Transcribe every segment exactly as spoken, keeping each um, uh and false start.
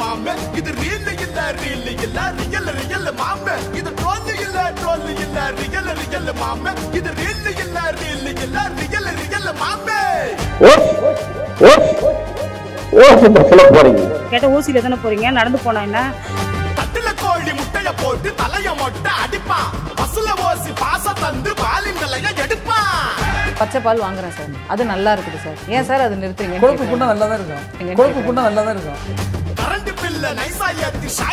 மாமே இது ரீல் இல்ல ரீல் இல்ல ரீல் ரீல் மாமே இது ட்ரோல் இல்ல ட்ரோல் இல்ல ரீல் ரீல் மாமே இது ரீல் இல்ல ரீல் இல்ல ரீல் ரீல் மாமே ஓஸ் ஓஸ் ஓஸ் இந்த ஃபுல்ல போறீங்க கேட்ட ஊசில தான போறீங்க நடந்து போனா என்ன தட்டுல கோழி முட்டைய போட்டு தலைய மொட்ட அடிப்பா பஸ்ல ஓசி பாச தந்து பாலிந்தலைய எடுப்பா பச்சை பால் வாங்குறேன் சார் அது நல்லா இருக்குது சார் ஏன் சார் அது நிறுத்துறீங்க கொழுப்பு புண்ணா நல்லா தான் இருக்கும் கொழுப்பு புண்ணா நல்லா தான் இருக்கும் ஆட்சியை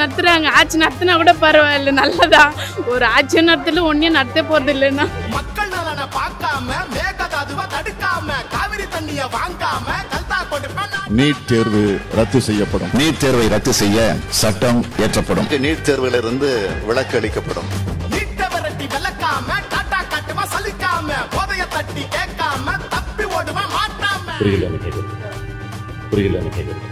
நடத்துறாங்க ஆட்சி நடத்தினா கூட பரவாயில்ல நல்லதான் ஒரு ஆட்சியை நடத்தல ஒன்னையும் நடத்த போறது இல்லைன்னா மக்கள் நலனை பார்க்காம மேகதாதுவை தடுக்காம காவிரி தண்ணியை வாங்காம கல்தா கொடுப்பா நீட் தேர்வு ரத்து செய்யப்படும் நீட் தேர்வை ரத்து செய்ய சட்டம் இயற்றப்படும் நீட் தேர்விலிருந்து விலக்கு அளிக்கப்படும் நீட்டை விரட்டி விளக்காம டாட்டா காட்டுமா சலிக்காம போதையை தட்டி கேட்காம தப்பி ஓடுமா மாட்டாம புரியல கேட்குது புரியல கேட்குது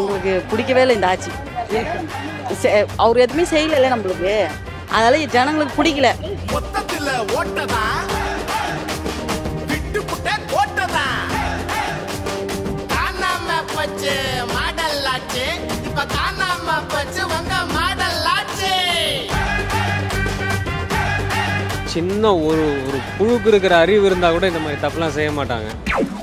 உங்களுக்கு பிடிக்கவே இல்லை இந்த ஆட்சி அவர் எதுவுமே செய்யல நம்மளுக்கு அதனால ஜனங்களுக்கு பிடிக்கல சின்ன ஒரு ஒரு புழுக்கு இருக்கிற அறிவு இருந்தா கூட இந்த மாதிரி தப்பெல்லாம் செய்ய மாட்டாங்க.